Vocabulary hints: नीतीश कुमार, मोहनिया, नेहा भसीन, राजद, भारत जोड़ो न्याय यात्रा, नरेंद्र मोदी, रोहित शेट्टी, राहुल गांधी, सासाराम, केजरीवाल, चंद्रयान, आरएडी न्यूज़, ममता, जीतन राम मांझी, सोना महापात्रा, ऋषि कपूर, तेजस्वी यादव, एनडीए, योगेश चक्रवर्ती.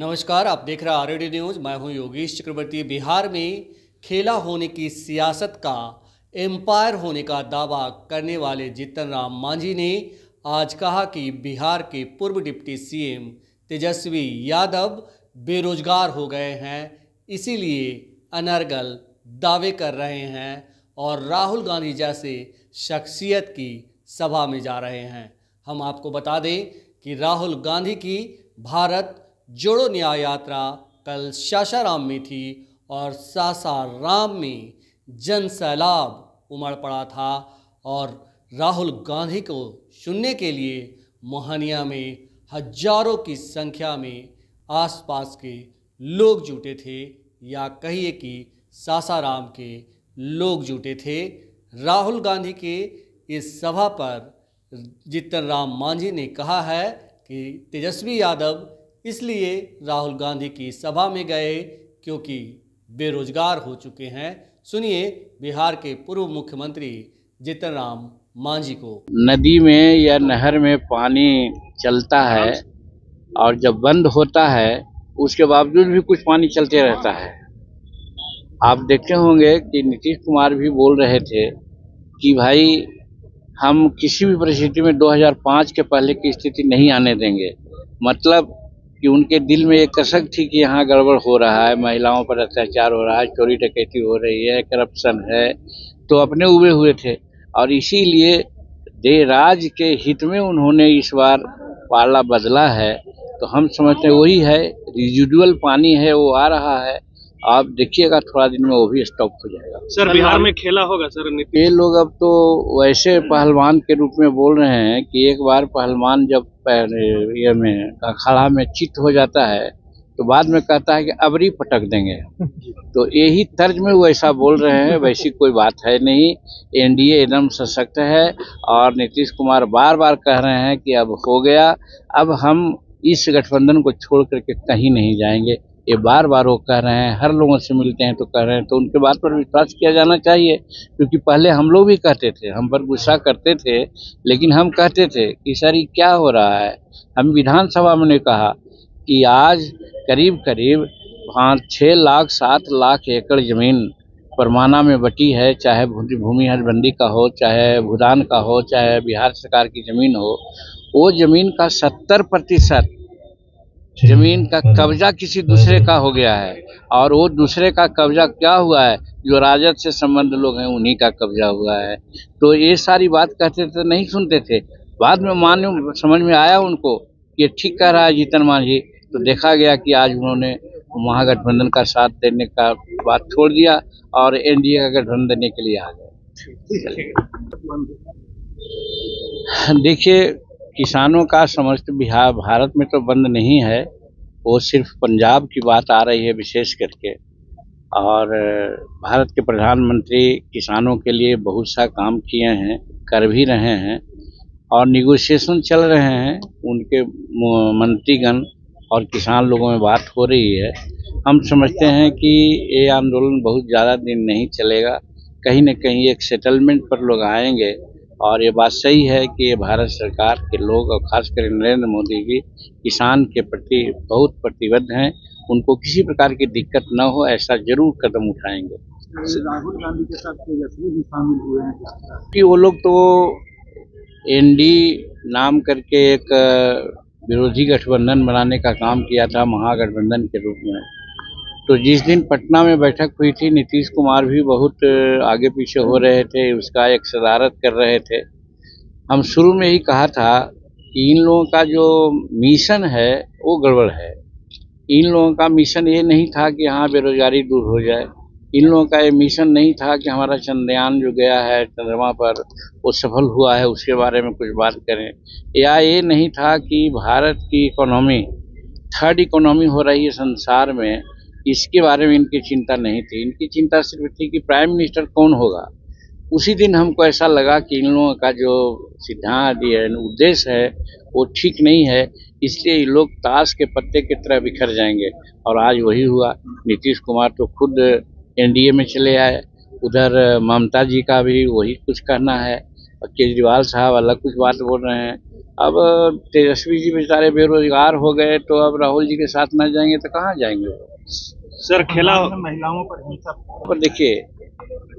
नमस्कार, आप देख रहे हैं आरएडी न्यूज़। मैं हूं योगेश चक्रवर्ती। बिहार में खेला होने की सियासत का एम्पायर होने का दावा करने वाले जीतन राम मांझी ने आज कहा कि बिहार के पूर्व डिप्टी सीएम तेजस्वी यादव बेरोजगार हो गए हैं, इसीलिए अनर्गल दावे कर रहे हैं और राहुल गांधी जैसे शख्सियत की सभा में जा रहे हैं। हम आपको बता दें कि राहुल गांधी की भारत जोड़ो न्याय यात्रा कल सासाराम में थी और सासाराम में जन सैलाब उमड़ पड़ा था और राहुल गांधी को सुनने के लिए मोहनिया में हजारों की संख्या में आसपास के लोग जुटे थे, या कहिए कि सासाराम के लोग जुटे थे। राहुल गांधी के इस सभा पर जीतन राम मांझी ने कहा है कि तेजस्वी यादव इसलिए राहुल गांधी की सभा में गए क्योंकि बेरोजगार हो चुके हैं। सुनिए बिहार के पूर्व मुख्यमंत्री जीतन राम मांझी को। नदी में या नहर में पानी चलता है और जब बंद होता है उसके बावजूद भी कुछ पानी चलते रहता है। आप देखते होंगे कि नीतीश कुमार भी बोल रहे थे कि भाई हम किसी भी परिस्थिति में 2005 के पहले की स्थिति नहीं आने देंगे। मतलब कि उनके दिल में एक कसक थी कि यहाँ गड़बड़ हो रहा है, महिलाओं पर अत्याचार हो रहा है, चोरी डकैती हो रही है, करप्शन है, तो अपने उबे हुए थे और इसीलिए देश के हित में उन्होंने इस बार पाला बदला है। तो हम समझते हैं वही है, रिजिडुअल पानी है, वो आ रहा है। आप देखिएगा थोड़ा दिन में वो भी स्टॉप हो जाएगा। सर, बिहार में खेला होगा सर। ये लोग अब तो वैसे पहलवान के रूप में बोल रहे हैं कि एक बार पहलवान जब ये में खड़ा में चित हो जाता है तो बाद में कहता है कि अबरी पटक देंगे। तो यही तर्ज में वैसा बोल रहे हैं। वैसी कोई बात है नहीं, एनडीए एकदम सशक्त है और नीतीश कुमार बार बार कह रहे हैं कि अब हो गया, अब हम इस गठबंधन को छोड़ करके कहीं नहीं जाएंगे। ये बार बार वो कह रहे हैं, हर लोगों से मिलते हैं तो कह रहे हैं, तो उनके बात पर विश्वास किया जाना चाहिए। क्योंकि पहले हम लोग भी कहते थे, हम पर गुस्सा करते थे, लेकिन हम कहते थे कि सर ये क्या हो रहा है। हम विधानसभा में ने कहा कि आज करीब करीब 5-6 लाख 7 लाख एकड़ ज़मीन परमाना में बटी है, चाहे भूमि हजबंदी का हो, चाहे भूदान का हो, चाहे बिहार सरकार की ज़मीन हो। वो ज़मीन का 70% जमीन का कब्जा किसी दूसरे का हो गया है और वो दूसरे का कब्जा क्या हुआ है, जो राजद से संबंध लोग हैं उन्हीं का कब्जा हुआ है। तो ये सारी बात कहते थे, नहीं सुनते थे। बाद में मान्य समझ में आया उनको कि ठीक कह रहा है जीतन मांझी, तो देखा गया कि आज उन्होंने महागठबंधन का साथ देने का बात छोड़ दिया और एनडीए का गठबंधन देने के लिए आ गया। देखिए, किसानों का समस्त बिहार भारत में तो बंद नहीं है, वो सिर्फ पंजाब की बात आ रही है विशेष करके। और भारत के प्रधानमंत्री किसानों के लिए बहुत सा काम किए हैं, कर भी रहे हैं और निगोशिएशन चल रहे हैं, उनके मंत्रीगण और किसान लोगों में बात हो रही है। हम समझते हैं कि ये आंदोलन बहुत ज़्यादा दिन नहीं चलेगा, कहीं न कहीं एक सेटलमेंट पर लोग आएंगे। और ये बात सही है कि ये भारत सरकार के लोग और खासकर नरेंद्र मोदी जी किसान के प्रति बहुत प्रतिबद्ध हैं, उनको किसी प्रकार की दिक्कत न हो ऐसा जरूर कदम उठाएंगे। राहुल गांधी के साथ तेजस्वी भी शामिल हुए हैं कि वो लोग तो एनडी नाम करके एक विरोधी गठबंधन बनाने का काम किया था महागठबंधन के रूप में। तो जिस दिन पटना में बैठक हुई थी, नीतीश कुमार भी बहुत आगे पीछे हो रहे थे, उसका एक सदारत कर रहे थे। हम शुरू में ही कहा था कि इन लोगों का जो मिशन है वो गड़बड़ है। इन लोगों का मिशन ये नहीं था कि हाँ बेरोजगारी दूर हो जाए, इन लोगों का ये मिशन नहीं था कि हमारा चंद्रयान जो गया है चंद्रमा पर वो सफल हुआ है उसके बारे में कुछ बात करें, या ये नहीं था कि भारत की इकोनॉमी 3rd इकोनॉमी हो रही है संसार में, इसके बारे में इनकी चिंता नहीं थी। इनकी चिंता सिर्फ थी कि प्राइम मिनिस्टर कौन होगा। उसी दिन हमको ऐसा लगा कि इन लोगों का जो सिद्धांत है, उद्देश्य है, वो ठीक नहीं है, इसलिए ये लोग ताश के पत्ते की तरह बिखर जाएंगे। और आज वही हुआ। नीतीश कुमार तो खुद एनडीए में चले आए, उधर ममता जी का भी वही कुछ कहना है। केजरीवाल साहब अलग कुछ बात बोल रहे हैं। अब तेजस्वी जी बेचारे बेरोजगार हो गए, तो अब राहुल जी के साथ ना जाएंगे तो कहाँ जाएंगे? सर, खेला महिलाओं पर हिंसा पर देखिए,